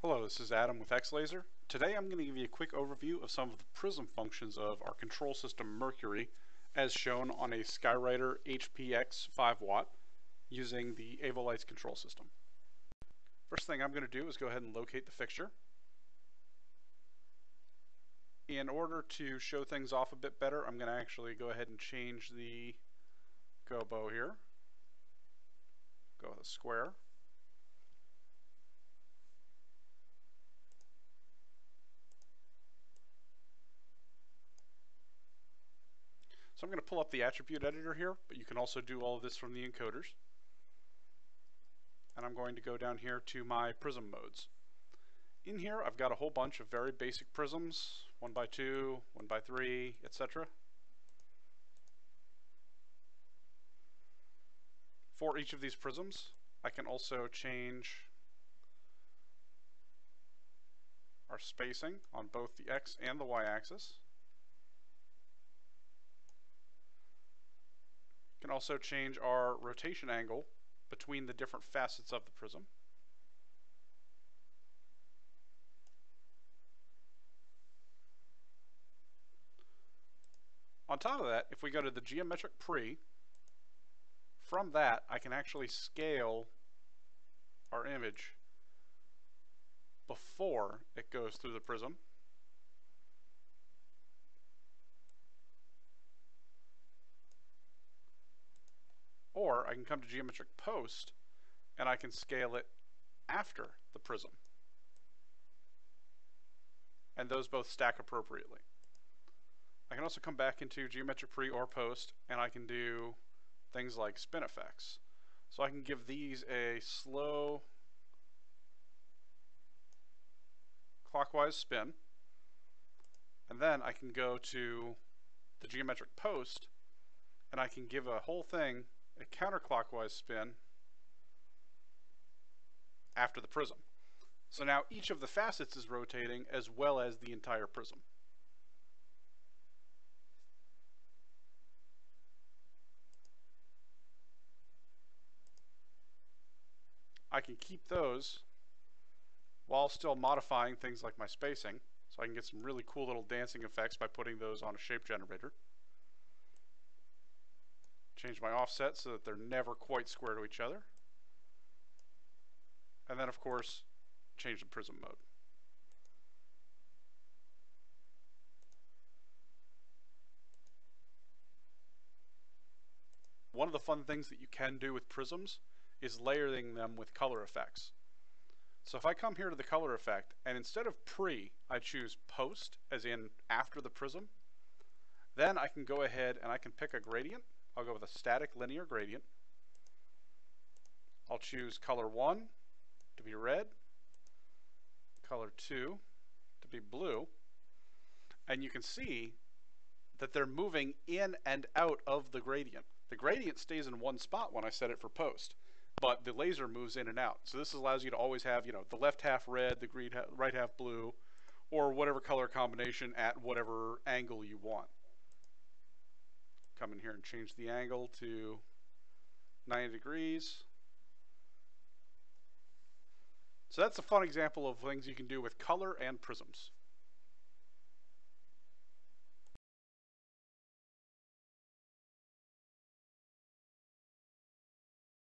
Hello, this is Adam with X-Laser. Today I'm going to give you a quick overview of some of the prism functions of our control system Mercury as shown on a Skywriter HPX 5-watt using the Avolites control system. First thing I'm going to do is go ahead and locate the fixture. In order to show things off a bit better, I'm going to actually go ahead and change the go bow here. Go with a square. So I'm going to pull up the attribute editor here, but you can also do all of this from the encoders. And I'm going to go down here to my prism modes. In here, I've got a whole bunch of very basic prisms, 1x2, 1x3, etc. For each of these prisms, I can also change our spacing on both the X and the Y axis. Can also change our rotation angle between the different facets of the prism. On top of that, if we go to the geometric pre, from that I can actually scale our image before it goes through the prism. Or I can come to geometric post and I can scale it after the prism. And those both stack appropriately. I can also come back into geometric pre or post and I can do things like spin effects. So I can give these a slow clockwise spin, and then I can go to the geometric post and I can give a whole thing a counterclockwise spin after the prism. So now each of the facets is rotating as well as the entire prism. I can keep those while still modifying things like my spacing, so I can get some really cool little dancing effects by putting those on a shape generator. Change my offset so that they're never quite square to each other. And then of course, change the prism mode. One of the fun things that you can do with prisms is layering them with color effects. So if I come here to the color effect, and instead of pre, I choose post, as in after the prism, then I can go ahead and I can pick a gradient. I'll go with a static linear gradient. I'll choose color 1 to be red, color 2 to be blue, and you can see that they're moving in and out of the gradient. The gradient stays in one spot when I set it for post, but the laser moves in and out. So this allows you to always have, you know, the left half red, the green right half blue, or whatever color combination at whatever angle you want. Come in here and change the angle to 90 degrees. So that's a fun example of things you can do with color and prisms.